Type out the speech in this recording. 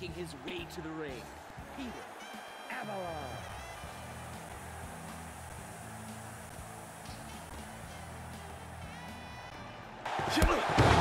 making his way to the ring, Peter Avalon. Shoot!